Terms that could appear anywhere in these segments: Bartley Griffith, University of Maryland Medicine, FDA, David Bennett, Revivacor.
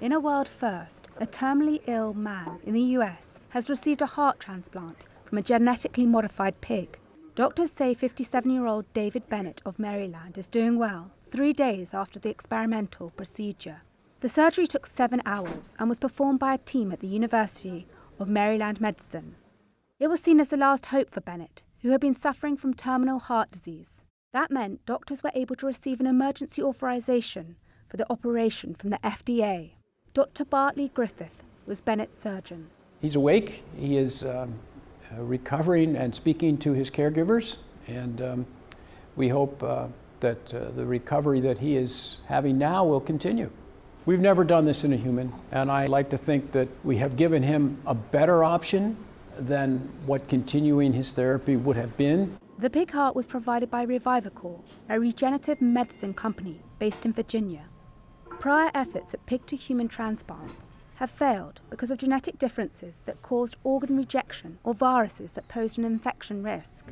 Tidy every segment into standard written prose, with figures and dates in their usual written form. In a world first, a terminally ill man in the US has received a heart transplant from a genetically modified pig. Doctors say 57-year-old David Bennett of Maryland is doing well 3 days after the experimental procedure. The surgery took 7 hours and was performed by a team at the University of Maryland Medicine. It was seen as the last hope for Bennett, who had been suffering from terminal heart disease. That meant doctors were able to receive an emergency authorization for the operation from the FDA. Dr. Bartley Griffith was Bennett's surgeon. He's awake, he is recovering and speaking to his caregivers, and we hope that the recovery that he is having now will continue. We've never done this in a human, and I like to think that we have given him a better option than what continuing his therapy would have been. The pig heart was provided by Revivacor, a regenerative medicine company based in Virginia. Prior efforts at pig-to-human transplants have failed because of genetic differences that caused organ rejection or viruses that posed an infection risk.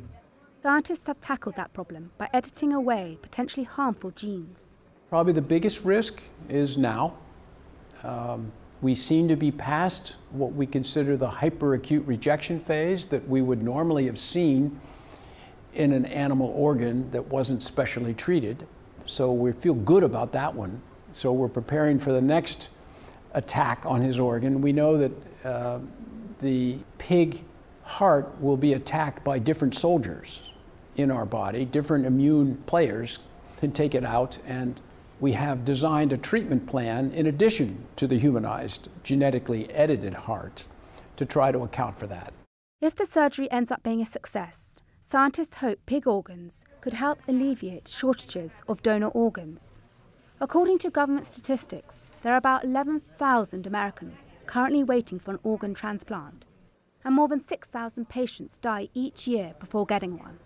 Scientists have tackled that problem by editing away potentially harmful genes. Probably the biggest risk is now. We seem to be past what we consider the hyperacute rejection phase that we would normally have seen in an animal organ that wasn't specially treated. So we feel good about that one. So we're preparing for the next attack on his organ. We know that the pig heart will be attacked by different soldiers in our body. Different immune players can take it out, and we have designed a treatment plan in addition to the humanized, genetically edited heart to try to account for that. If the surgery ends up being a success, scientists hope pig organs could help alleviate shortages of donor organs. According to government statistics, there are about 11,000 Americans currently waiting for an organ transplant, and more than 6,000 patients die each year before getting one.